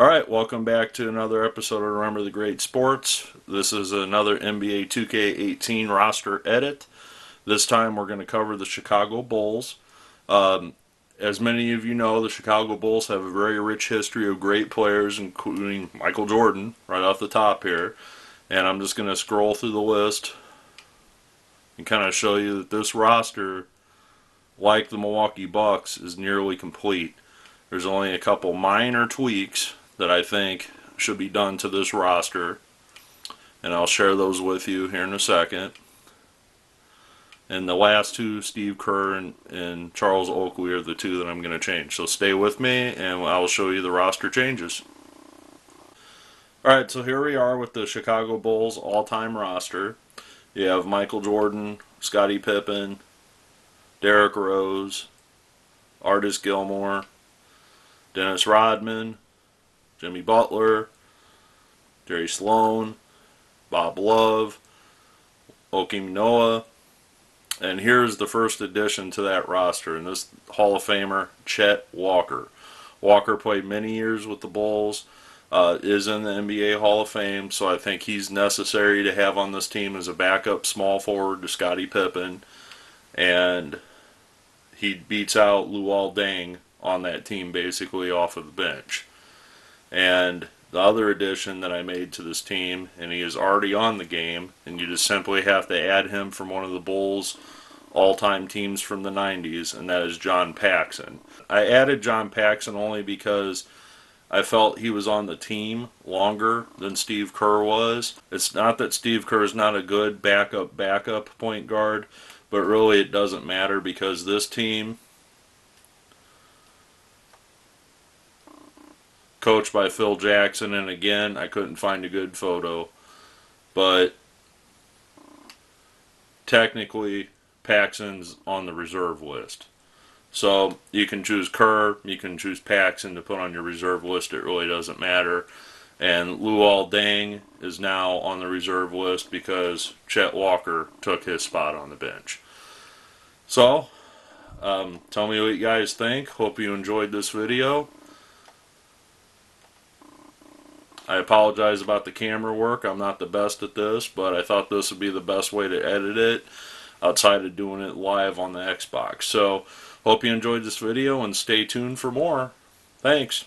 Alright, welcome back to another episode of Remember the Greats Sports. This is another NBA 2K18 roster edit. This time we're going to cover the Chicago Bulls. As many of you know, the Chicago Bulls have a very rich history of great players, including Michael Jordan, right off the top here. And I'm just going to scroll through the list and kind of show you that this roster, like the Milwaukee Bucks, is nearly complete. There's only a couple minor tweaks that I think should be done to this roster, and I'll share those with you here in a second. And the last two, Steve Kerr and Charles Oakley, are the two that I'm going to change. So stay with me and I'll show you the roster changes. Alright, so here we are with the Chicago Bulls all-time roster. You have Michael Jordan, Scottie Pippen, Derrick Rose, Artis Gilmore, Dennis Rodman, Jimmy Butler, Jerry Sloan, Bob Love, Joakim Noah, and here's the first addition to that roster, and this Hall of Famer, Chet Walker. Walker played many years with the Bulls, is in the NBA Hall of Fame, so I think he's necessary to have on this team as a backup small forward to Scottie Pippen, and he beats out Luol Deng on that team basically off of the bench. And the other addition that I made to this team, and he is already on the game, and you just simply have to add him from one of the Bulls' all-time teams from the 90s, and that is John Paxson. I added John Paxson only because I felt he was on the team longer than Steve Kerr was. It's not that Steve Kerr is not a good backup point guard, but really it doesn't matter because this team, coached by Phil Jackson, and again, I couldn't find a good photo, but technically Paxson's on the reserve list. So you can choose Kerr, you can choose Paxson to put on your reserve list, it really doesn't matter. And Luol Deng is now on the reserve list because Chet Walker took his spot on the bench. So tell me what you guys think. Hope you enjoyed this video. I apologize about the camera work. I'm not the best at this, but I thought this would be the best way to edit it outside of doing it live on the Xbox. So, hope you enjoyed this video and stay tuned for more. Thanks.